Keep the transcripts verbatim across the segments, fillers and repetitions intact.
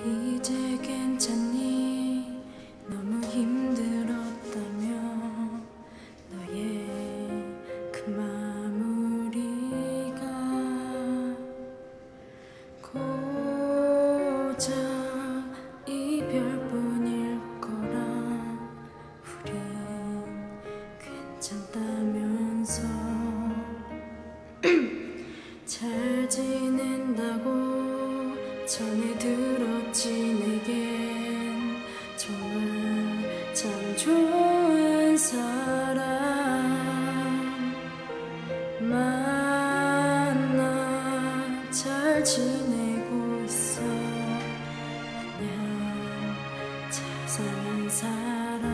이제 괜찮니? 너무 힘들었다며 너의 그 마무리가 고작 이별뿐일 거라. 우린 괜찮다면서 잘 지낸다고 전에 들었지. 내겐 정말 참 좋은 사람 만나 잘 지내고 있어. 안녕 잘 사는 사람.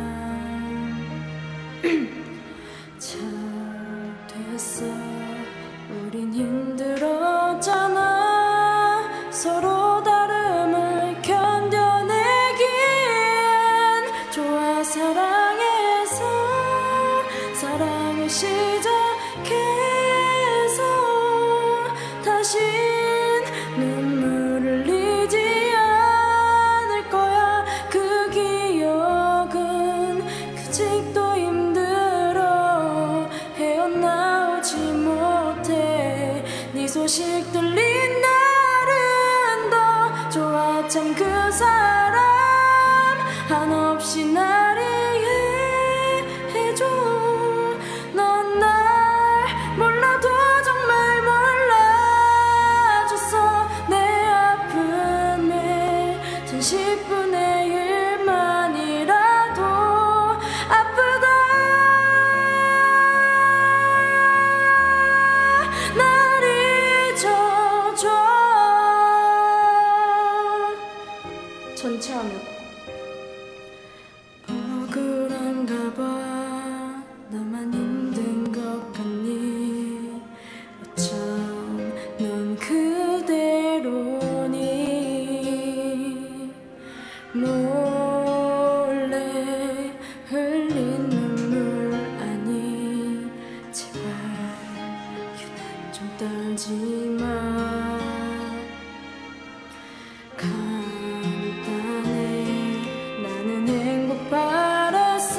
잘 됐어. 우린 힘들었잖아. 서로 사랑해서 사랑을 시작해서 다신 눈물을 흘리지 않을 거야. 그 기억은 아직도 힘들어. 헤어나오지 못해. 네 소식 들린 날은 더 좋아. 참 그 사람 한없이 날 십분의 일만이라도 아프다. 날 잊어줘. 전체 화면 억울한가 봐. 나만 힘든 것 같니? 어쩜 넌 그대로니? 몰래 흘린 눈물 아니. 제발 유난 좀 떨지마. 간단해. 나는 행복 바랬어.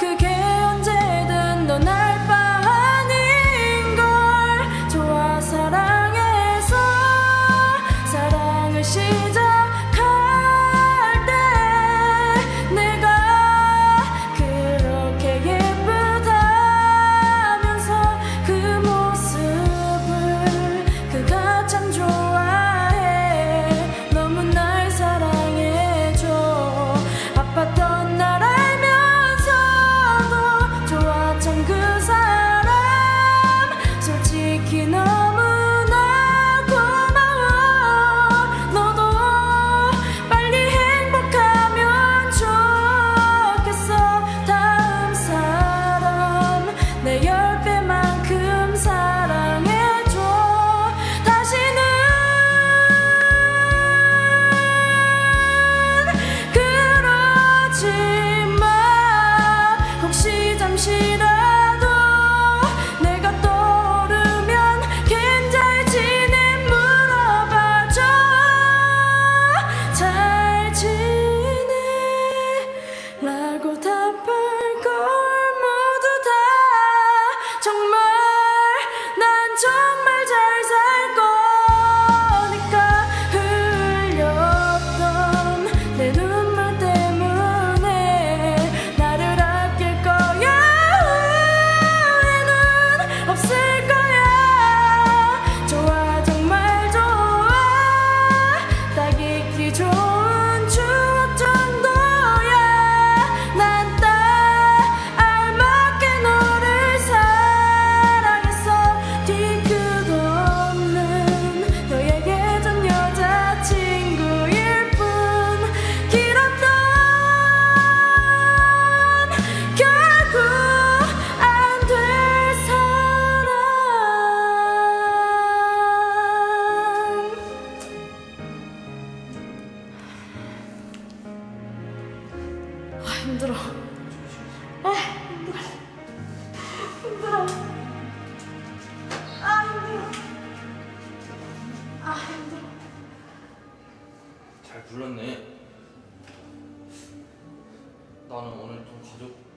그게 언제든 넌 알 바 아닌걸. 좋아 사랑해서 사랑을 시작 잠시라도 내가 떠오르면 괜찮을 지내 물어봐줘. 잘 지내라고 답할걸 모두 다. 정말 난 정말 잘 살 거니까. 흘렸던 내 눈물 때문에 나를 아낄 거야. 힘들어. 아, 힘들어. 힘들어. 아, 힘들어. 아 힘들어. 잘 불렀네. 나는 오늘 좀 가족